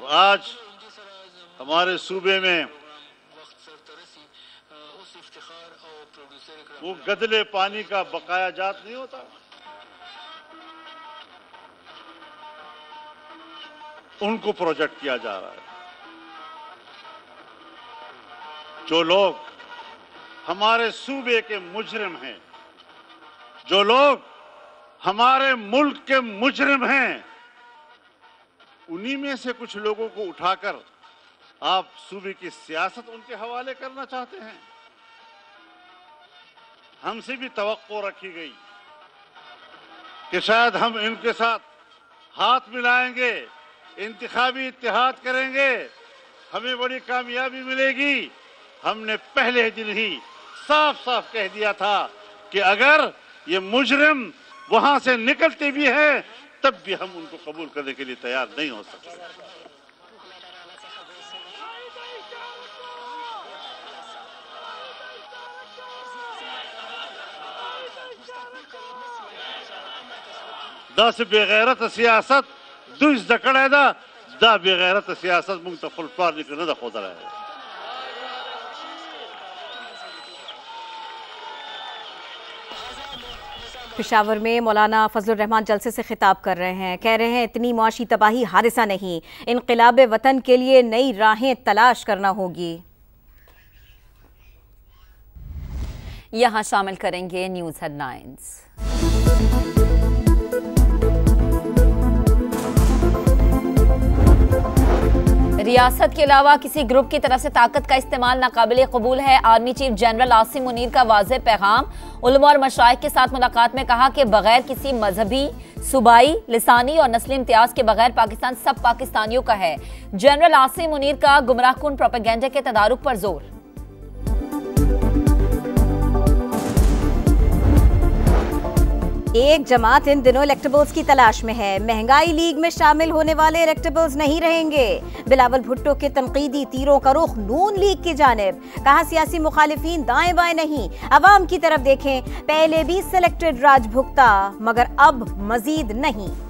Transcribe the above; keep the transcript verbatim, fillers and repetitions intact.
और आज हमारे सूबे में वो गदले पानी का बकाया जात नहीं होता। उनको प्रोजेक्ट किया जा रहा है। जो लोग हमारे सूबे के मुजरिम हैं, जो लोग हमारे मुल्क के मुजरिम हैं, उन्हीं में से कुछ लोगों को उठाकर आप सूबे की सियासत उनके हवाले करना चाहते हैं। हमसे भी तवक्को रखी गई कि शायद हम इनके साथ हाथ मिलाएंगे, इंतखाबी इत्तेहाद करेंगे, हमें बड़ी कामयाबी मिलेगी। हमने पहले दिन ही साफ साफ कह दिया था कि अगर ये मुजरिम वहां से निकलते भी हैं तब भी हम उनको कबूल करने के लिए तैयार नहीं हो सकते। दस बेगैरत सियासत दुष दकड़ायदा दा बेगैरत सियासत मुंग तफुल पार निकलने दा खोदा रहा है। पेशावर में मौलाना फजल उर रहमान जलसे से खिताब कर रहे हैं। कह रहे हैं इतनी मुआशी तबाही हादिसा नहीं, इनकलाब वतन के लिए नई राहें तलाश करना होगी। यहाँ शामिल करेंगे न्यूज़ हेडलाइंस। रियासत के अलावा किसी ग्रुप की तरफ से ताकत का इस्तेमाल नाकाबिले कबूल है। Army chief general Asim Munir का वाज़े पैगाम। उलमा और मशाइख के साथ मुलाकात में कहा कि बगैर किसी मजहबी, सूबाई, लिसानी और नस्ली इम्तियाज के बगैर पाकिस्तान सब पाकिस्तानियों का है। जनरल आसिम मुनीर का गुमराहकुन प्रोपेगेंडा के तदारुक पर जोर। एक जमात इन दिनों इलेक्टेबल्स की तलाश में है। महंगाई लीग में शामिल होने वाले इलेक्टेबल्स नहीं रहेंगे। बिलावल भुट्टो के तनकीदी तीरों का रुख नून लीग की जानिब। कहा सियासी मुखालिफीन दाएं बाएं नहीं, अवाम की तरफ देखें। पहले भी सिलेक्टेड राज भुगता मगर अब मजीद नहीं।